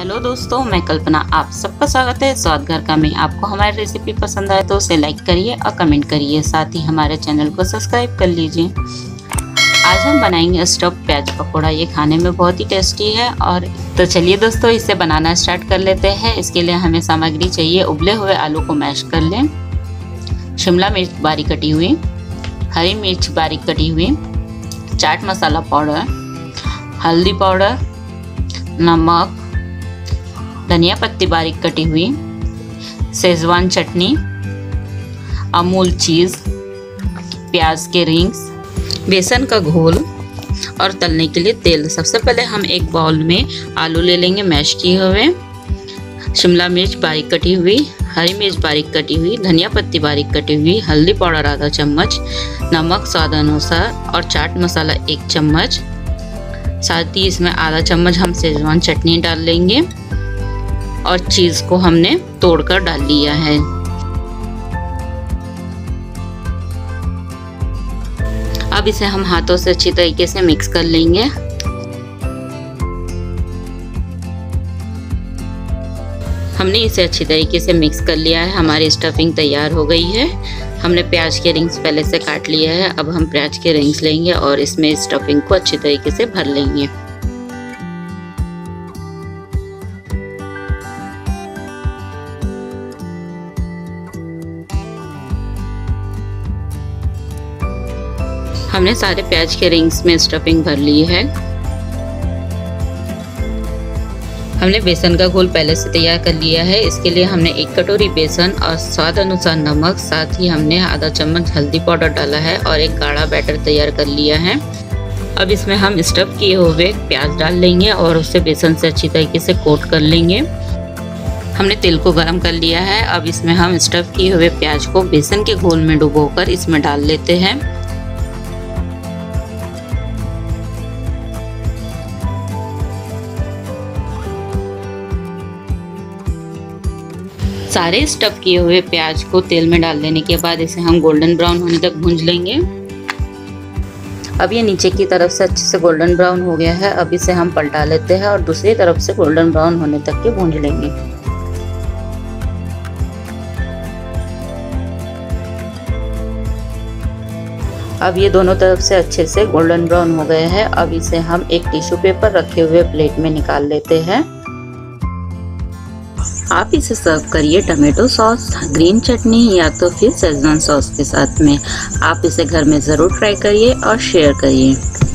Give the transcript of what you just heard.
Hello दोस्तों, मैं कल्पना, आप सबका स्वागत है स्वाद घर का में। आपको हमारी रेसिपी पसंद आए तो उसे लाइक करिए और कमेंट करिए, साथ ही हमारे चैनल को सब्सक्राइब कर लीजिए। आज हम बनाएंगे स्टफ प्याज पकौड़ा, ये खाने में बहुत ही टेस्टी है। और तो चलिए दोस्तों, इसे बनाना स्टार्ट कर लेते हैं। इसके लिए हमें सामग्री चाहिए। उबले हुए आलू को मैश कर लें, शिमला मिर्च बारीक कटी हुई, हरी मिर्च बारीक कटी हुई, चाट मसाला पाउडर, हल्दी पाउडर, नमक, धनिया पत्ती बारीक कटी हुई, शेजवान चटनी, अमूल चीज़, प्याज के रिंग्स, बेसन का घोल और तलने के लिए तेल। सबसे पहले हम एक बाउल में आलू ले लेंगे मैश किए हुए, शिमला मिर्च बारीक कटी हुई, हरी मिर्च बारीक कटी हुई, धनिया पत्ती बारीक कटी हुई, हल्दी पाउडर आधा चम्मच, नमक स्वाद अनुसार और चाट मसाला एक चम्मच। साथ ही इसमें आधा चम्मच हम शेजवान चटनी डाल लेंगे और चीज़ को हमने तोड़कर डाल लिया है। अब इसे हम हाथों से अच्छी तरीके से मिक्स कर लेंगे। हमने इसे अच्छी तरीके से मिक्स कर लिया है। हमारी स्टफिंग तैयार हो गई है। हमने प्याज के रिंग्स पहले से काट लिया है। अब हम प्याज के रिंग्स लेंगे और इसमें स्टफिंग को अच्छी तरीके से भर लेंगे। हमने सारे प्याज के रिंग्स में स्टफिंग भर ली है। हमने बेसन का घोल पहले से तैयार कर लिया है। इसके लिए हमने एक कटोरी बेसन और स्वाद अनुसार नमक, साथ ही हमने आधा चम्मच हल्दी पाउडर डाला है और एक गाढ़ा बैटर तैयार कर लिया है। अब इसमें हम स्टफ किए हुए प्याज डाल लेंगे और उसे बेसन से अच्छी तरीके से कोट कर लेंगे। हमने तेल को गर्म कर लिया है। अब इसमें हम स्टफ किए हुए प्याज को बेसन के घोल में डुबोकर इसमें डाल लेते हैं। सारे स्टफ किए हुए प्याज को तेल में डाल देने के बाद इसे हम गोल्डन ब्राउन होने तक भूंज लेंगे। अब ये नीचे की तरफ से अच्छे से गोल्डन ब्राउन हो गया है। अब इसे हम पलटा लेते हैं और दूसरी तरफ से गोल्डन ब्राउन होने तक के भूंज लेंगे। अब ये दोनों तरफ से अच्छे से गोल्डन ब्राउन हो गए हैं। अब इसे हम एक टिश्यू पेपर रखे हुए प्लेट में निकाल लेते हैं। आप इसे सर्व करिए टमेटो सॉस, ग्रीन चटनी या तो फिर शेजवान सॉस के साथ में। आप इसे घर में ज़रूर ट्राई करिए और शेयर करिए।